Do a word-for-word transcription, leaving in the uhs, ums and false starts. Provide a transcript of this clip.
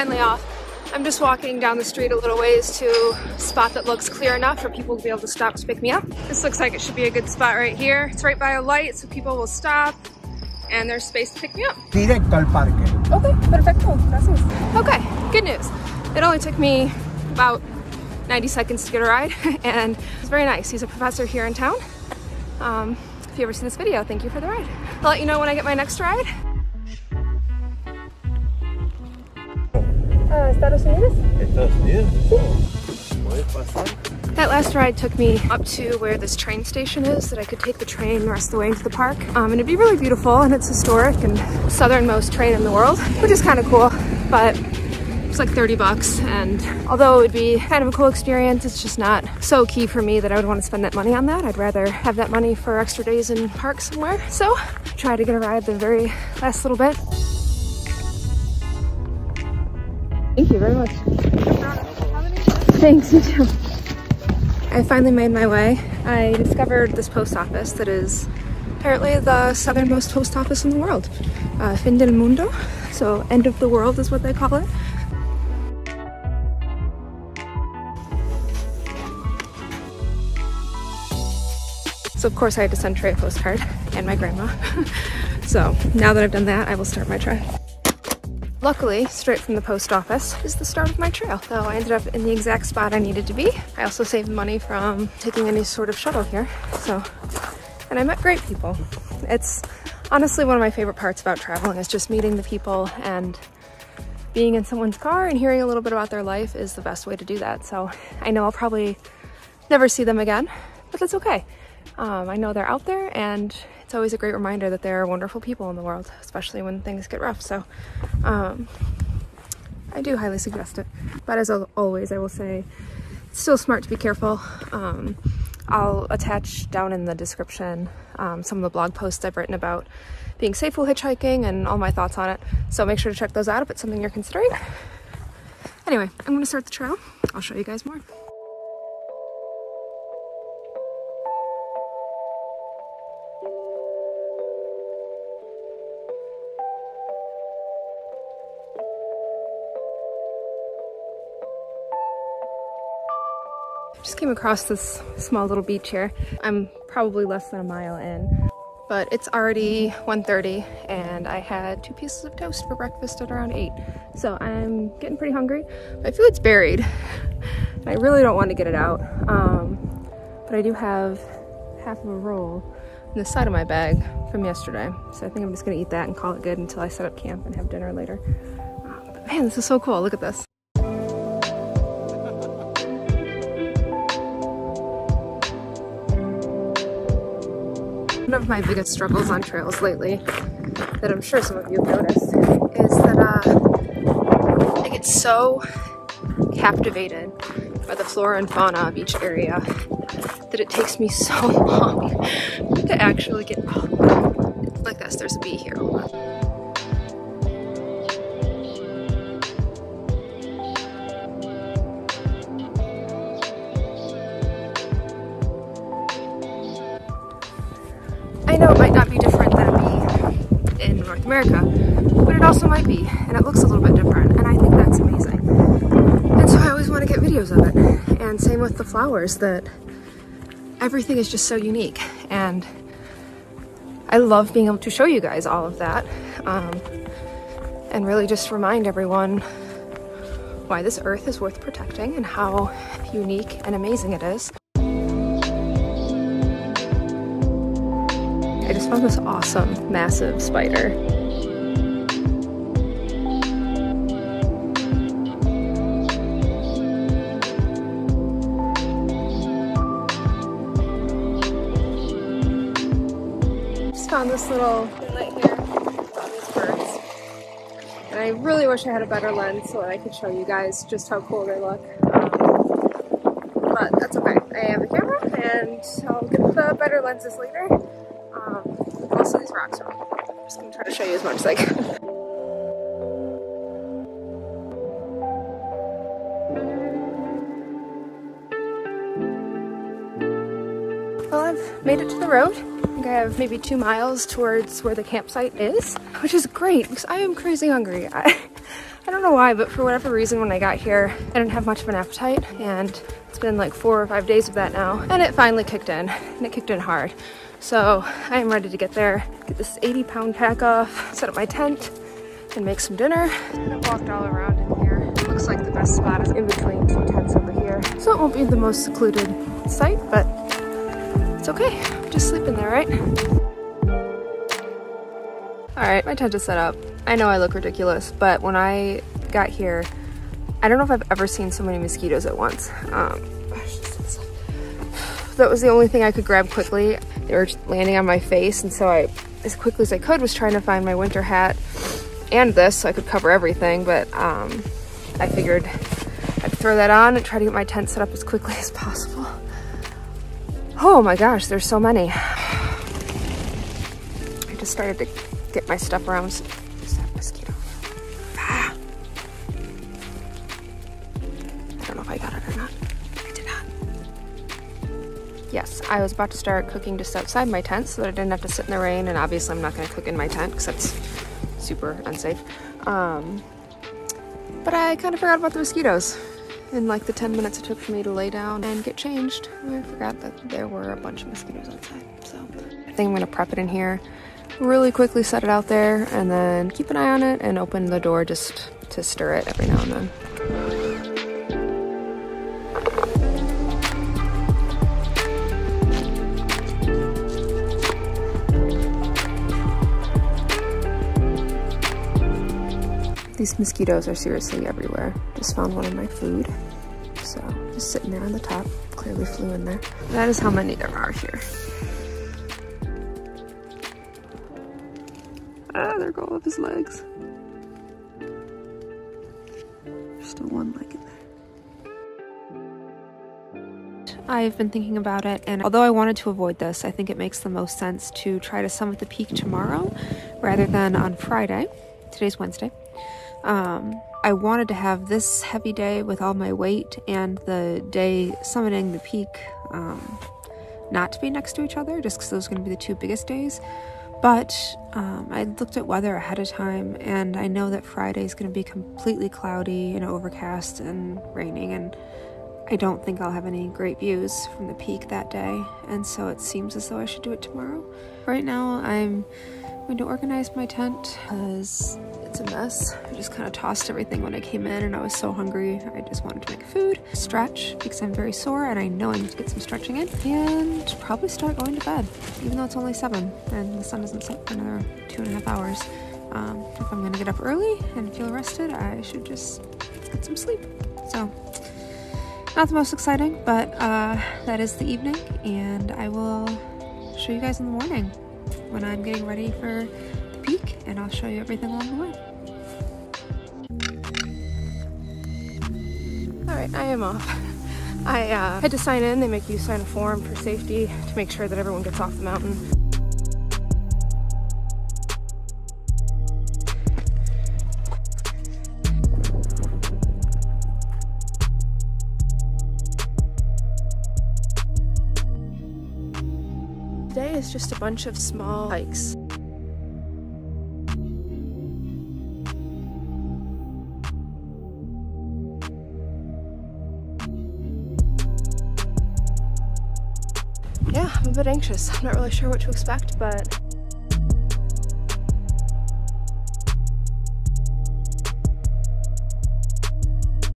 finally off. I'm just walking down the street a little ways to a spot that looks clear enough for people to be able to stop to pick me up. This looks like it should be a good spot right here. It's right by a light, so people will stop and there's space to pick me up. Directo al parque. Okay, perfecto, gracias. Okay, good news. It only took me about ninety seconds to get a ride, and it's very nice. He's a professor here in town. Um, if you ever see this video, thank you for the ride. I'll let you know when I get my next ride. Uh, Estados Unidos? Estados Unidos? Oh. That last ride took me up to where this train station is, that I could take the train the rest of the way into the park. Um, and it'd be really beautiful, and it's historic and southernmost train in the world, which is kind of cool, but it's like thirty bucks, and although it would be kind of a cool experience, it's just not so key for me that I would want to spend that money on that. I'd rather have that money for extra days in park somewhere. So try to get a ride the very last little bit. Thank you very much. Thanks, you too. I finally made my way. I discovered this post office that is apparently the southernmost post office in the world. Uh, Fin del Mundo, so end of the world is what they call it. So of course I had to send Trey a postcard, and my grandma. So now that I've done that, I will start my try. Luckily, straight from the post office is the start of my trail, though I ended up in the exact spot I needed to be. I also saved money from taking any sort of shuttle here, so, and I met great people. It's honestly one of my favorite parts about traveling, is just meeting the people, and being in someone's car and hearing a little bit about their life is the best way to do that. So I know I'll probably never see them again, but that's okay. Um, I know they're out there, and it's always a great reminder that there are wonderful people in the world, especially when things get rough. So um, I do highly suggest it. But as always, I will say it's still smart to be careful. Um, I'll attach down in the description um, some of the blog posts I've written about being safe while hitchhiking and all my thoughts on it. So make sure to check those out if it's something you're considering. Anyway, I'm going to start the trail. I'll show you guys more. Just came across this small little beach here. I'm probably less than a mile in, but it's already one thirty, and I had two pieces of toast for breakfast at around eight. So I'm getting pretty hungry. My food's buried, and I really don't want to get it out. Um, but I do have half of a roll on the side of my bag from yesterday. So I think I'm just gonna eat that and call it good until I set up camp and have dinner later. Um, but man, this is so cool, look at this. One of my biggest struggles on trails lately, that I'm sure some of you have noticed, is that uh, I get so captivated by the flora and fauna of each area that it takes me so long to actually get oh, it's like this. There's a bee here. Hold on. I know it might not be different than a bee in North America, but it also might be, and it looks a little bit different, and I think that's amazing. And so I always want to get videos of it, and same with the flowers, that everything is just so unique, and I love being able to show you guys all of that, um, and really just remind everyone why this earth is worth protecting and how unique and amazing it is. I just found this awesome, massive spider. Just found this little light here with all these birds. And I really wish I had a better lens so that I could show you guys just how cool they look. Um, but that's okay. I have a camera, and I'll get the better lenses later. Um, also, these rocks are really cool. I'm just going to try to show you as much as I can. Well, I've made it to the road. I think I have maybe two miles towards where the campsite is, which is great because I am crazy hungry. I, I don't know why, but for whatever reason when I got here, I didn't have much of an appetite, and it's been like four or five days of that now, and it finally kicked in, and it kicked in hard. So I am ready to get there, get this eighty pound pack off, set up my tent, and make some dinner. And I walked all around in here. It looks like the best spot is in between two tents over here. So it won't be the most secluded site, but it's okay. I'm just sleeping there, right? All right, my tent is set up. I know I look ridiculous, but when I got here, I don't know if I've ever seen so many mosquitoes at once. Um, that was the only thing I could grab quickly. They were landing on my face, and so I, as quickly as I could, was trying to find my winter hat and this so I could cover everything, but um, I figured I'd throw that on and try to get my tent set up as quickly as possible. Oh my gosh, there's so many. I just started to get my stuff around. Is that mosquito? Ah. I don't know if I got it or not. I did not. Yes, I was about to start cooking just outside my tent so that I didn't have to sit in the rain, and obviously I'm not gonna cook in my tent because that's super unsafe. Um, but I kind of forgot about the mosquitoes. In like the ten minutes it took for me to lay down and get changed, I forgot that there were a bunch of mosquitoes outside. So I think I'm gonna prep it in here, really quickly set it out there, and then keep an eye on it and open the door just to stir it every now and then. These mosquitoes are seriously everywhere. Just found one in my food. So just sitting there on the top, clearly flew in there. That is how many there are here. Ah, there go all of his legs. There's still one leg in there. I've been thinking about it, and although I wanted to avoid this, I think it makes the most sense to try to summit the peak tomorrow rather than on Friday. Today's Wednesday. Um, I wanted to have this heavy day with all my weight and the day summiting the peak um, not to be next to each other, just because those are going to be the two biggest days. But um, I looked at weather ahead of time, and I know that Friday is going to be completely cloudy and overcast and raining, and I don't think I'll have any great views from the peak that day, and so it seems as though I should do it tomorrow. Right now I'm going to organize my tent because it's a mess. I just kind of tossed everything when I came in, and I was so hungry I just wanted to make food, stretch because I'm very sore and I know I need to get some stretching in, and probably start going to bed even though it's only seven and the sun doesn't set for another two and a half hours. Um, if I'm gonna get up early and feel rested, I should just get some sleep. So not the most exciting, but uh, that is the evening, and I will show you guys in the morning when I'm getting ready for the peak, and I'll show you everything along the way. All right, I am off. I uh, had to sign in. They make you sign a form for safety to make sure that everyone gets off the mountain. Today is just a bunch of small hikes. Yeah, I'm a bit anxious. I'm not really sure what to expect, but